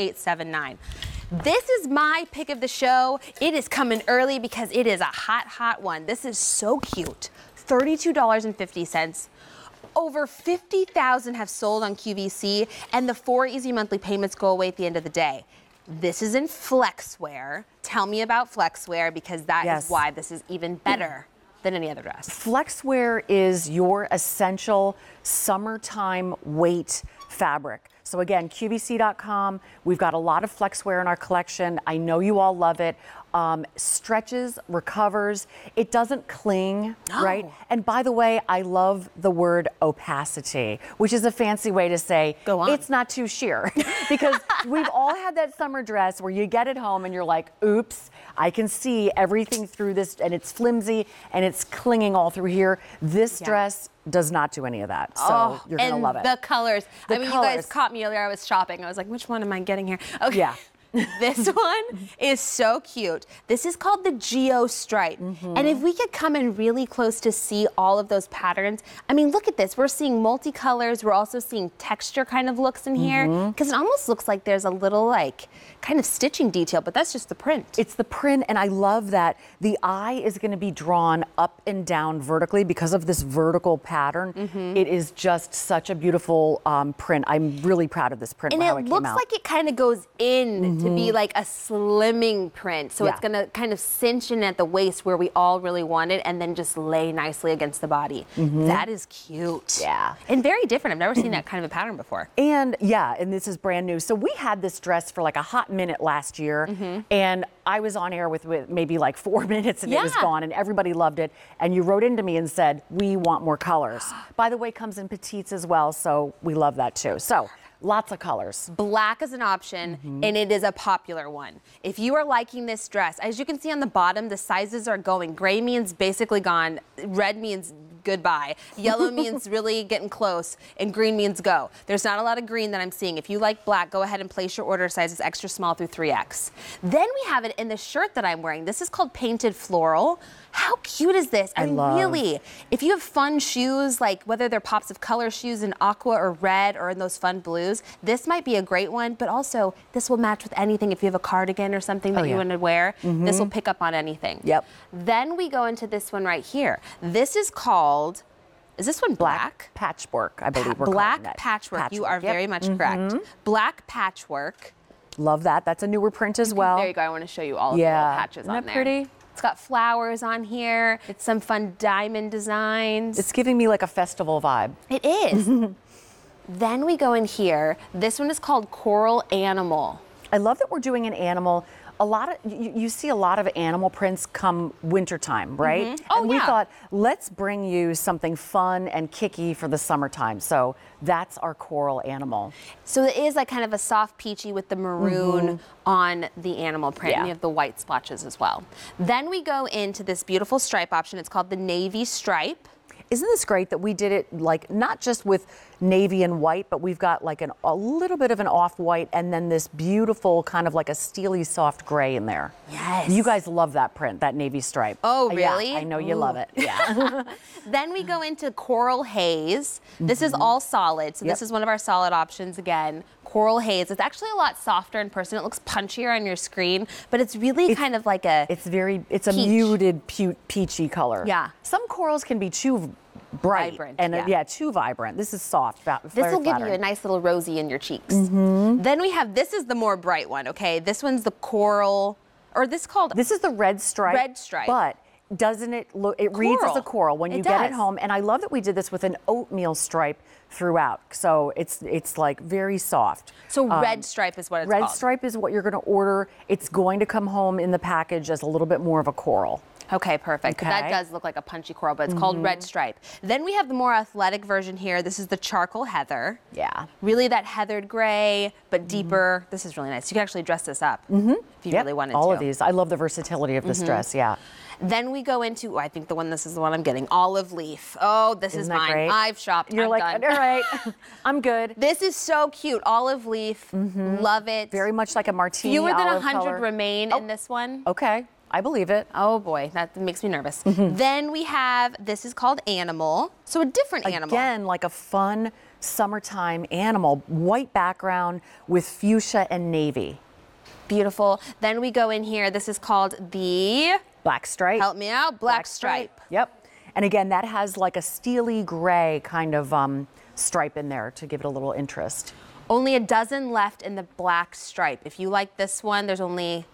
879. This is my pick of the show. It is coming early because it is a hot, hot one. This is so cute. $32.50. Over 50,000 have sold on QVC, and the 4 easy monthly payments go away at the end of the day. This is in Flexwear. Tell me about Flexwear, because that is why this is even better than any other dress. Flexwear is your essential summertime weight fabric. So again, QVC.com, we've got a lot of Flexwear in our collection. I know you all love it. Stretches, recovers, it doesn't cling, right? And by the way, I love the word opacity, which is a fancy way to say it's not too sheer. Because we've all had that summer dress where you get it home and you're like, oops, I can see everything through this, and it's flimsy and it's clinging all through here. This dress does not do any of that, so you're gonna love it. And the colors. I mean, colors. You guys caught me earlier, I was shopping. I was like, which one am I getting here? Okay. Yeah. This one is so cute. This is called the Geo Stripe. And if we could come in really close to see all of those patterns, I mean, look at this. We're seeing multicolors. We're also seeing texture kind of looks in here, because it almost looks like there's a little like kind of stitching detail, but that's just the print. It's the print, and I love that the eye is going to be drawn up and down vertically because of this vertical pattern. It is just such a beautiful print. I'm really proud of this print. And it looks like it kind of goes in. To be like a slimming print. So it's gonna kind of cinch in at the waist where we all really want it, and then just lay nicely against the body. That is cute. Yeah. And very different. I've never seen that kind of a pattern before. And and this is brand new. So we had this dress for like a hot minute last year, and I was on air with maybe like 4 minutes, and it was gone, and everybody loved it. And you wrote into me and said, we want more colors. By the way, comes in petites as well, so we love that too. So lots of colors. Black is an option, and it is a popular one. If you are liking this dress, as you can see on the bottom, the sizes are going. Gray means basically gone. Red means goodbye. Yellow means really getting close. And green means go. There's not a lot of green that I'm seeing. If you like black, go ahead and place your order sizes extra small through 3X. Then we have it in the shirt that I'm wearing. This is called Painted Floral. How cute is this? I mean, really, if you have fun shoes, like whether they're pops of color shoes in aqua or red or in those fun blues, this might be a great one, but also this will match with anything. If you have a cardigan or something that you want to wear, this will pick up on anything. Then we go into this one right here. This is called, is this one black? Patchwork, I believe we're calling it. Black Patchwork, you are very much correct. Black Patchwork. Love that, that's a newer print as well. There you go, I want to show you all of the patches on there. Isn't that pretty? It's got flowers on here, it's some fun diamond designs. It's giving me like a festival vibe. It is. Then we go in here. This one is called Coral Animal. I love that we're doing an animal. A lot of you see a lot of animal prints come wintertime, right? And we thought, let's bring you something fun and kicky for the summertime. So that's our Coral Animal. So it is like kind of a soft peachy with the maroon on the animal print. And we have the white splotches as well. Then we go into this beautiful stripe option. It's called the Navy Stripe. Isn't this great that we did it like not just with navy and white, but we've got like a little bit of an off-white, and then this beautiful kind of like a steely soft gray in there. Yes. You guys love that print, that Navy Stripe. Oh, really? Yeah, I know you love it. Yeah. Then we go into Coral Haze. This is all solid, so this is one of our solid options again. Coral Haze. It's actually a lot softer in person. It looks punchier on your screen, but it's really kind of like a it's a muted peachy color. Yeah. Some corals can be too vibrant and too vibrant. This is soft. This will give you a nice little rosy in your cheeks. Then we have, this is the more bright one, okay? This one's the coral, or this called? This is the red stripe. Red stripe. But doesn't it look, it reads as a coral when you get it home. And I love that we did this with an oatmeal stripe throughout. So it's like very soft. So red stripe is what it's called. Red stripe is what you're gonna order. It's going to come home in the package as a little bit more of a coral. Okay, perfect. Okay. That does look like a punchy coral, but it's called Red Stripe. Then we have the more athletic version here. This is the Charcoal Heather. Yeah. Really that heathered gray, but deeper. This is really nice. You can actually dress this up if you really wanted to. All of these. I love the versatility of this dress, Then we go into, I think this is the one I'm getting, Olive Leaf. Oh, this is mine. Great? I've shopped. You're done. All right, I'm good. This is so cute. Olive Leaf, love it. Very much like a martini olive color. Fewer than 100 remain in this one. Okay. I believe it. Oh boy, that makes me nervous. Then we have, this is called Animal. So a different animal. Again, like a fun summertime animal, white background with fuchsia and navy. Beautiful. Then we go in here. This is called the Black Stripe. Help me out. Black stripe. Yep. And again, that has like a steely gray kind of stripe in there to give it a little interest. Only a dozen left in the Black Stripe. If you like this one, there's only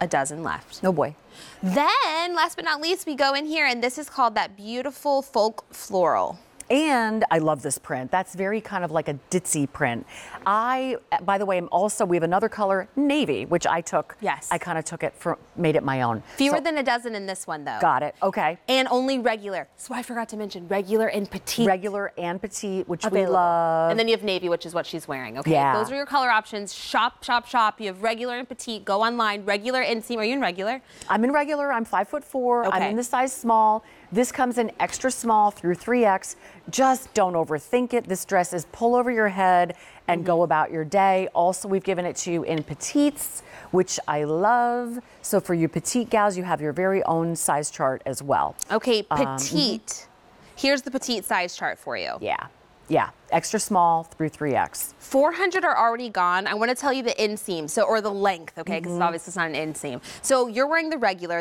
a dozen left. No boy. Then, last but not least, we go in here, and this is called that beautiful folk floral. And I love this print. That's very kind of like a ditzy print. By the way, I'm also, we have another color, navy, which I took. Yes. I kind of took it, made it my own. Fewer than a dozen in this one, though. Got it. Okay. And only regular. So I forgot to mention regular and petite. Regular and petite, which we love. And then you have navy, which is what she's wearing. Okay. Yeah. Those are your color options. Shop, shop, shop. You have regular and petite. Go online. Regular inseam. Are you in regular? I'm in regular. I'm 5'4". Okay. I'm in the size small. This comes in extra small through 3X. Just don't overthink it. This dress is pull over your head and go about your day. Also, we've given it to you in petites, which I love. So for you petite gals, you have your very own size chart as well. Okay, petite. Here's the petite size chart for you. Yeah. Yeah, extra small through 3X. 400 are already gone. I want to tell you the inseam, or the length, okay, because obviously it's not an inseam. So you're wearing the regular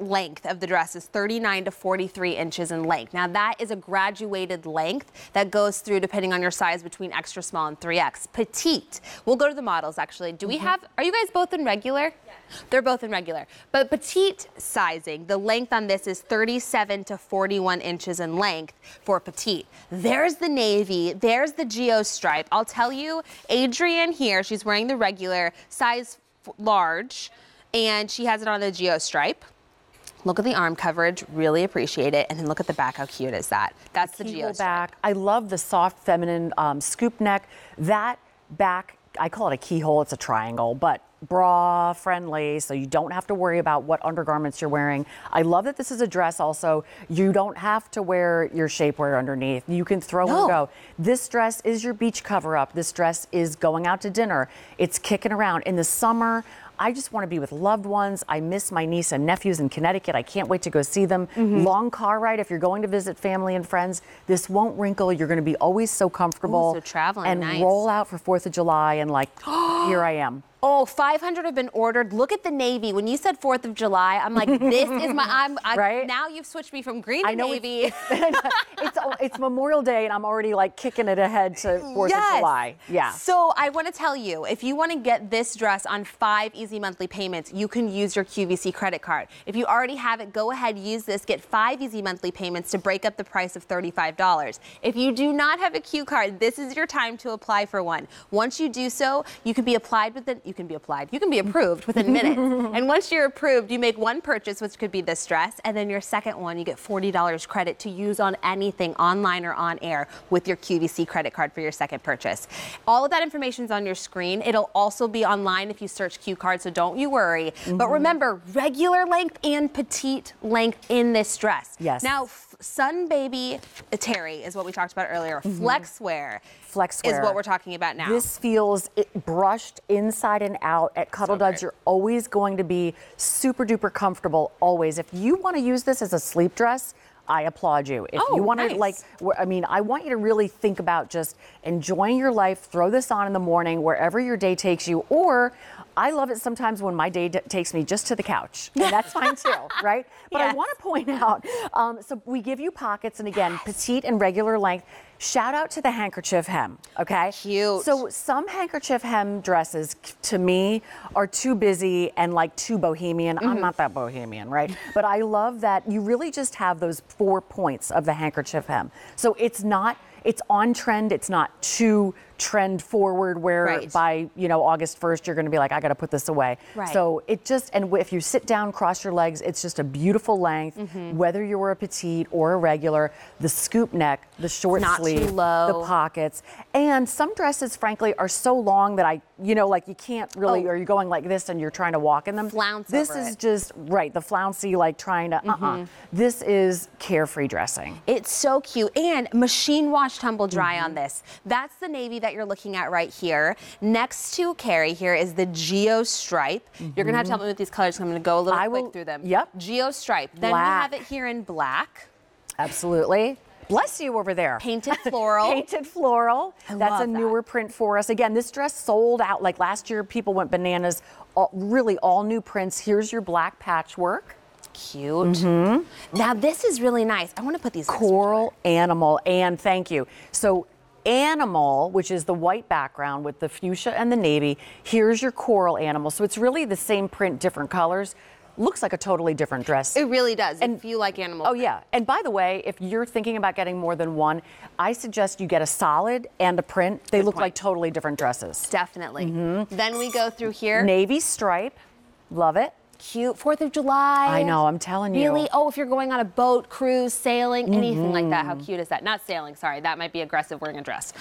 length of the dress is 39 to 43 inches in length. Now that is a graduated length that goes through, depending on your size, between extra small and 3X. Petite, we'll go to the models actually. Do we have, are you guys both in regular? Yeah. They're both in regular. But petite sizing, the length on this is 37 to 41 inches in length for petite. There's the navy, there's the geo stripe. I'll tell you, Adrienne here, she's wearing the regular size large, and she has it on the geo stripe. Look at the arm coverage, really appreciate it. And then look at the back, how cute is that? That's the geo back. I love the soft feminine scoop neck. That back, I call it a keyhole, it's a triangle, but bra friendly, so you don't have to worry about what undergarments you're wearing. I love that this is a dress also. You don't have to wear your shapewear underneath. You can throw and go. This dress is your beach cover-up. This dress is going out to dinner. It's kicking around. In the summer, I just want to be with loved ones. I miss my niece and nephews in Connecticut. I can't wait to go see them. Long car ride, if you're going to visit family and friends, this won't wrinkle. You're going to be always so comfortable. Ooh, so traveling, and nice. Roll out for 4th of July and like, here I am. Oh, 500 have been ordered. Look at the navy. When you said 4th of July, I'm like, this is my, right? Now you've switched me from green to navy. It's Memorial Day and I'm already like kicking it ahead to 4th of July. Yeah. So I want to tell you, if you want to get this dress on 5 easy monthly payments, you can use your QVC credit card. If you already have it, go ahead, use this, get 5 easy monthly payments to break up the price of $35. If you do not have a Q card, this is your time to apply for one. Once you do so, you can be applied with you can be applied. You can be approved within minutes. And once you're approved, you make one purchase, which could be this dress, and then your second one, you get $40 credit to use on anything online or on air with your QVC credit card for your second purchase. All of that information is on your screen. It'll also be online if you search Q card, so don't you worry. But remember, regular length and petite length in this dress. Yes. Now, Sun Baby Terry is what we talked about earlier. Flexwear is what we're talking about now. This feels brushed inside and out. At Cuddl Duds, you're always going to be super duper comfortable, always. If you want to use this as a sleep dress, I applaud you. If you want to, like, I mean, I want you to really think about just enjoying your life. Throw this on in the morning, wherever your day takes you. Or I love it sometimes when my day takes me just to the couch. And that's fine too, right? But I want to point out, so we give you pockets, and again, petite and regular length. Shout out to the handkerchief hem, okay? Cute. So some handkerchief hem dresses, to me, are too busy and like too bohemian. I'm not that bohemian, right? But I love that you really just have those 4 points of the handkerchief hem. So it's not, it's on trend, it's not too trend forward where by, you know, August 1st, you're going to be like, I got to put this away. So it just, and if you sit down, cross your legs, it's just a beautiful length, whether you're a petite or a regular, the scoop neck, the short sleeve, the pockets. And some dresses, frankly, are so long that you know, like you can't really, or you're going like this and you're trying to walk in them. Flounce this over is it. Just, the flouncy, like trying to, This is carefree dressing. It's so cute. And machine wash, tumble dry on this. That's the navy that you're looking at right here. Next to Carrie here is the geo stripe. You're gonna have to help me with these colors, so I'm gonna go a little quick through them. Yep. Geo stripe. Then we have it here in black. Absolutely. Bless you over there. Painted floral. Painted floral. That's a newer print for us. Again, this dress sold out. Like last year, people went bananas. Really all new prints. Here's your black patchwork. Cute. Mm-hmm. Now this is really nice. I want to put these coral animal, and thank you. So animal, which is the white background with the fuchsia and the navy. Here's your coral animal. So it's really the same print, different colors. Looks like a totally different dress. It really does. And if you like animal print. Oh yeah. And by the way, if you're thinking about getting more than one, I suggest you get a solid and a print. They look like totally different dresses. Definitely. Mm-hmm. Then we go through here. Navy stripe. Love it. Cute. 4th of July. I know, I'm telling you. Really? Oh, if you're going on a boat, cruise, sailing, anything like that. How cute is that? Not sailing, sorry. That might be aggressive wearing a dress.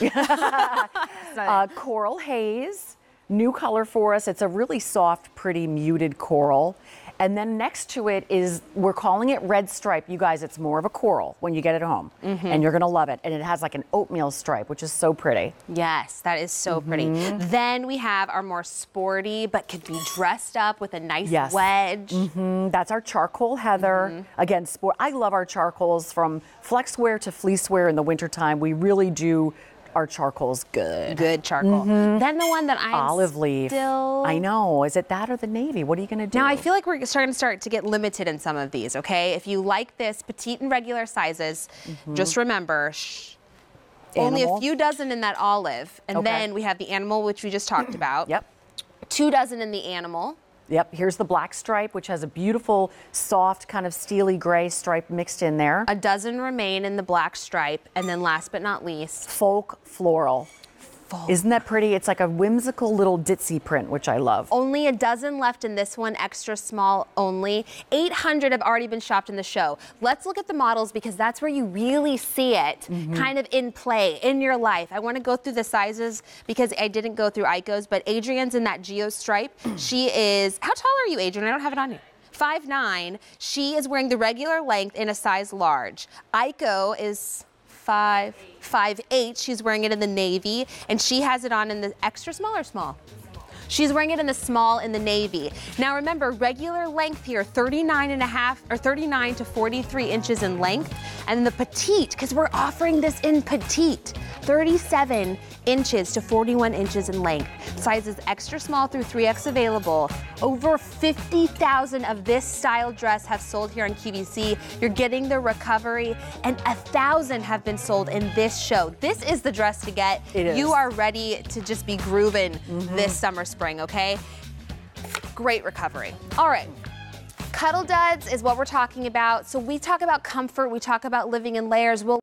Coral haze. New color for us. It's a really soft, pretty, muted coral. And then next to it is, we're calling it red stripe. You guys, it's more of a coral when you get it home. And you're going to love it. And it has like an oatmeal stripe, which is so pretty. Yes, that is so pretty. Then we have our more sporty, but could be dressed up with a nice wedge. That's our charcoal heather. Again, sport. I love our charcoals from Flexwear to fleecewear in the wintertime. We really do. Our charcoal's good. Good charcoal. Then the one that I'm olive leaf. Still... I know. Is it that or the navy? What are you going to do? Now, I feel like we're starting to get limited in some of these, okay? If you like this, petite and regular sizes, just remember, only a few dozen in that olive. And then we have the animal, which we just talked about. 2 dozen in the animal. Here's the black stripe, which has a beautiful, soft, kind of steely gray stripe mixed in there. 1 dozen remain in the black stripe. And then last but not least, folk floral. Isn't that pretty? It's like a whimsical little ditzy print, which I love. Only 1 dozen left in this one, extra small only. 800 have already been shopped in the show. Let's look at the models because that's where you really see it kind of in play, in your life. I want to go through the sizes because I didn't go through Aiko's, but Adrian's in that Geo stripe. She is, how tall are you, Adrian? I don't have it on you. 5'9". She is wearing the regular length in a size large. Aiko is... 5'8". She's wearing it in the navy, and she has it on in the extra small or small? She's wearing it in the small in the navy. Now remember, regular length here, 39.5 or 39 to 43 inches in length, and the petite, because we're offering this in petite, 37 inches to 41 inches in length. Sizes extra small through 3X available. Over 50,000 of this style dress have sold here on QVC. You're getting the recovery, and 1,000 have been sold in this show. This is the dress to get. It is. You are ready to just be grooving this summer, spring, okay? Great recovery. All right. Cuddl Duds is what we're talking about. So we talk about comfort, we talk about living in layers. We'll